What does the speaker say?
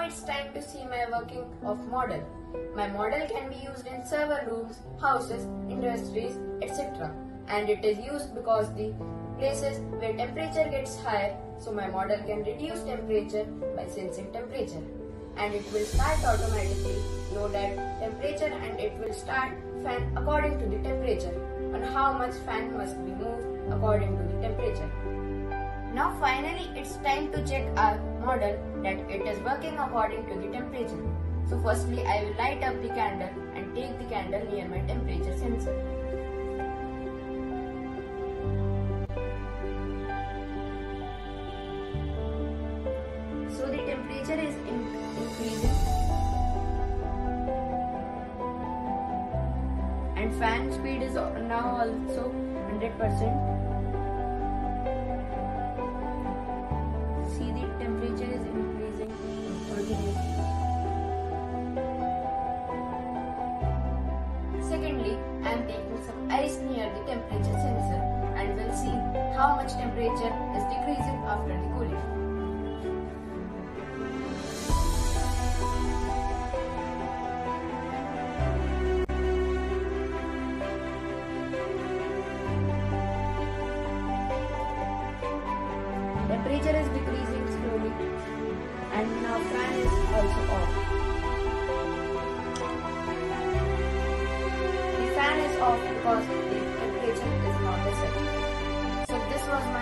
Now it's time to see my working of model. My model can be used in server rooms, houses, industries, etc. And it is used because the places where temperature gets higher, so my model can reduce temperature by sensing temperature. And it will start automatically, know that temperature, and it will start fan according to the temperature and how much fan must be moved according to the temperature. Now finally it's time to check our model that it is working according to the temperature. So firstly I will light up the candle and take the candle near my temperature sensor. So the temperature is increasing and fan speed is now also 100%. See, the temperature is increasing accordingly. Secondly, I am taking some ice near the temperature sensor and will see how much temperature is decreasing after the cooling. Temperature is decreasing slowly and now fan is also off. The fan is off because the temperature is not the same. So this was my